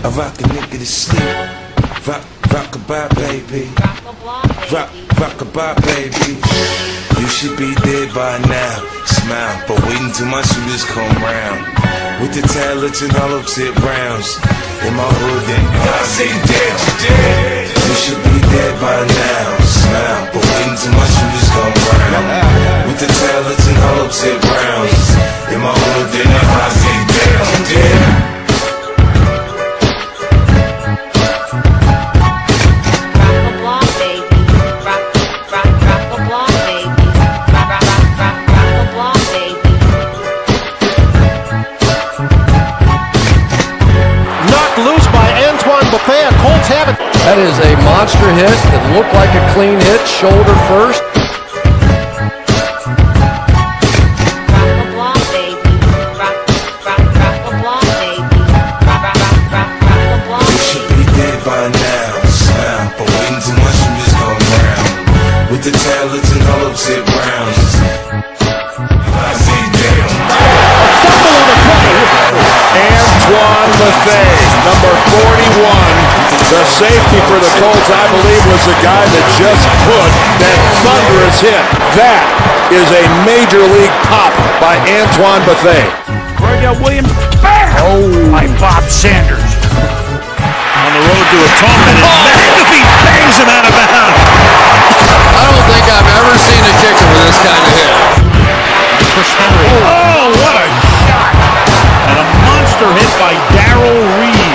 I rock a nigga to sleep. Rock-a-bye, baby. Rock-a-bye, baby. You should be dead by now. Smile, but wait until my shooters come round. With the talents and hollow tip rounds. In my hood, then I say dead. You should be dead by now. Smile, but wait until my shooters come round. With the talents and hollow tip rounds. In my hood, then I say dead. Colts have it. That is a monster hit. It looked like a clean hit, shoulder first. You should be dead by now. Smile, but waiting until my shooters come round. With the talents and hollow tip rounds. I say damn. Fumble on the play. Antoine Bethea, number 41. The safety for the Colts, I believe, was the guy that just put that thunderous hit. That is a major league pop by Antoine Bethea. Greg Williams, bam! Oh. By Bob Sanders. On the road to atonement, and McAfee bangs him out of bounds. I don't think I've ever seen a kicker with this kind of hit. Oh, what a shot! And a monster hit by Darrell Reed.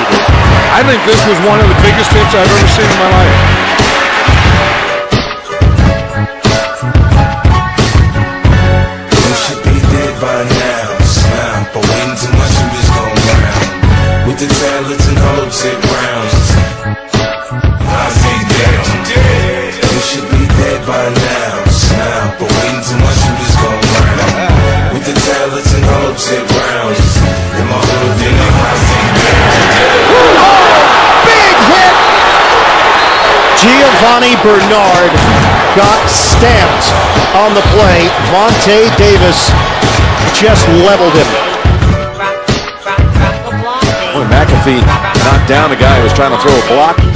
I think this was one of the biggest hits I've ever seen in my life. You should be dead by now. Smile, but wait until my shooters go round. With the talents and hollow tip rounds. I say dead. You should be dead by now. Smile, but wait until my shooters go round. With the talents and hollow tip rounds. In my hood, then I say dead. Giovanni Bernard got stamped on the play. Vontae Davis just leveled him. Boy, McAfee knocked down a guy who was trying to throw a block.